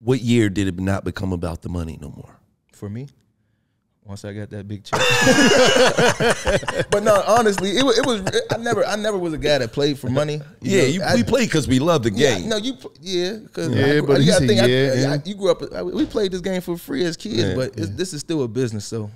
what year did it not become about the money no more? For me, once I got that big check. But no, honestly, I never was a guy that played for money. You know, we played because we loved the game. Yeah, no, you grew up. We played this game for free as kids, but this is still a business. So